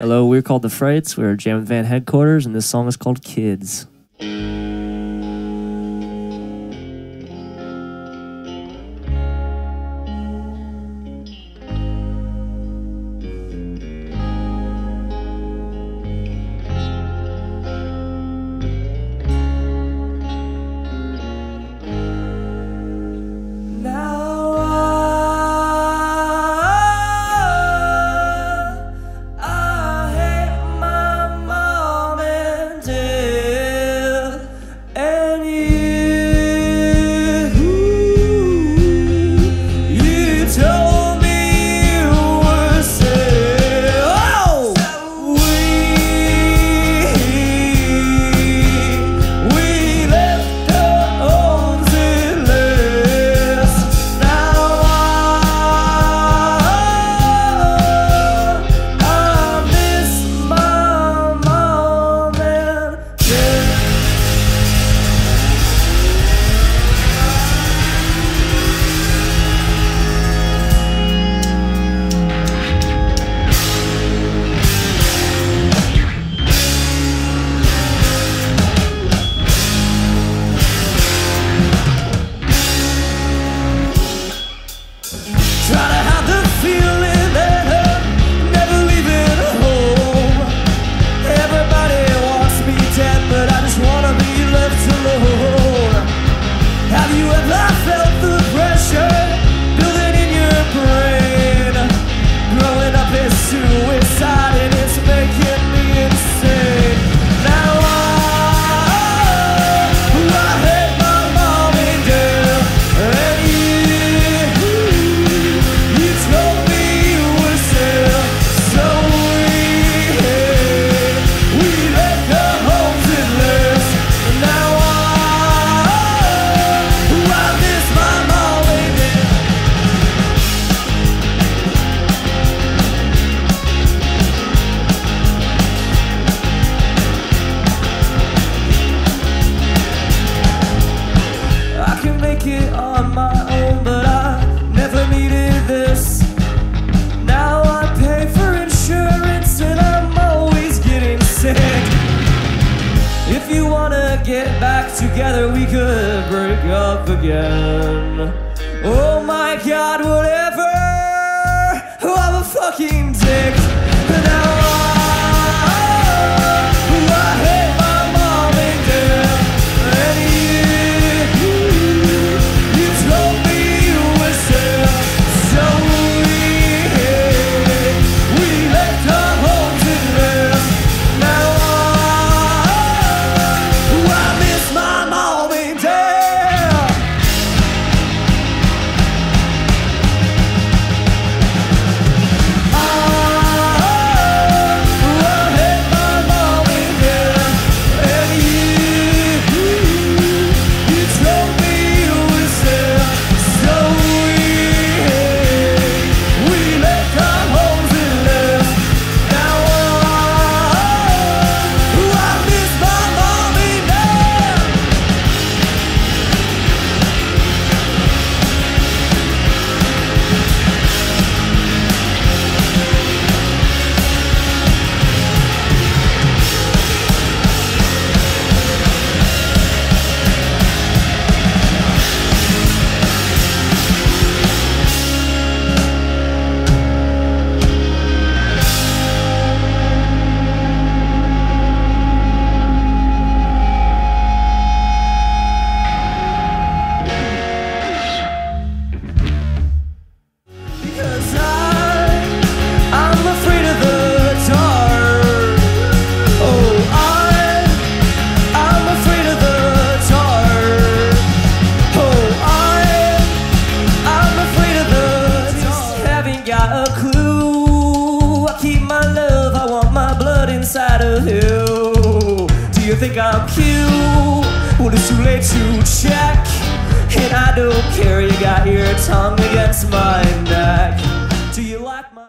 Hello, we're called the Frights. We're at Jam in the Van headquarters, and this song is called Kids. If you wanna get back together, we could break up again. Oh my God, whatever, I'm a fucking dick. But now inside of you. Do you think I'm cute? Well, it's too late to check, and I don't care. You got your tongue against my neck.